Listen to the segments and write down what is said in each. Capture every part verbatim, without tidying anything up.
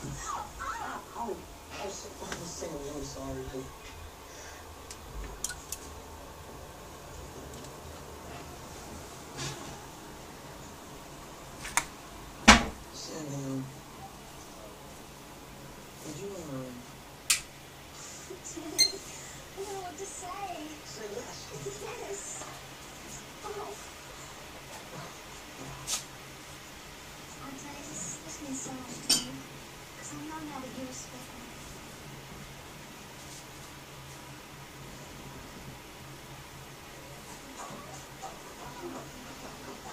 Oh, I'm saying I'm sorry. Sit down. Would you mind? I don't know what to say. Say yes. Yes. Oh. Auntie, this has been so much to me. I know now that you respect me.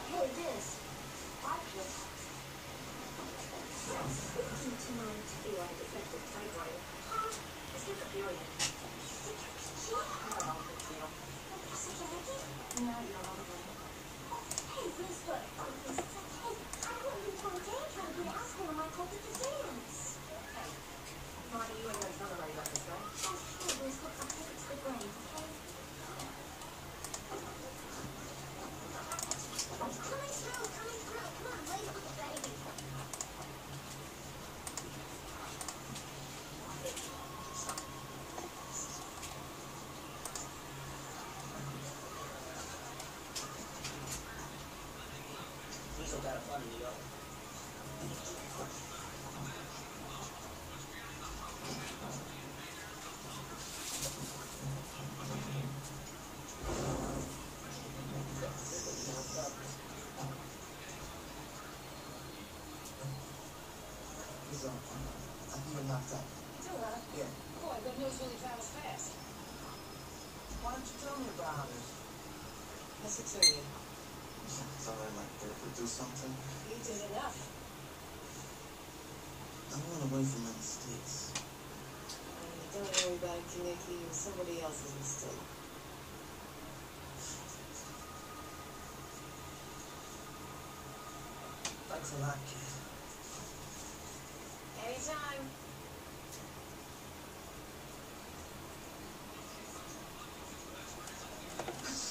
Hey, this. Watch it. Speaking to my interview on a defective typewriter. Huh? It's just a period. Hello, Katrina. Is it Jackie? No, you're all right. Hey, this book. Hey, I wouldn't be going down trying to be asking him I called it the dance. You and your brother are like this, right? Oh, sure, there's lots of tickets for brains, okay? Coming through, coming through, come on, wait for the baby. Please don't have fun in New York. So, I think you're knocked out. It's all right. Yeah. Boy, good news really travels fast. Why don't you tell me about it? What's it to you? It's all right, like, did we do something? You did enough. I want away from my mistakes. Uh, don't worry about it, Kinnicky. It was somebody else's mistake. Thanks a lot, kid. Anytime. It's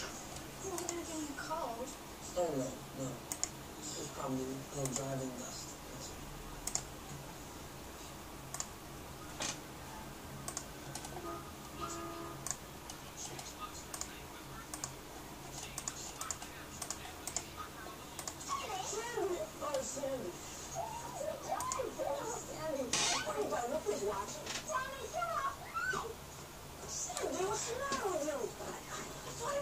not gonna get you cold. Oh no, no. It's probably no driving dust. Sandy! Oh, Sandy! Nobody's watching. Sammy, get up! Sammy, what's the matter with you? I, I, I thought I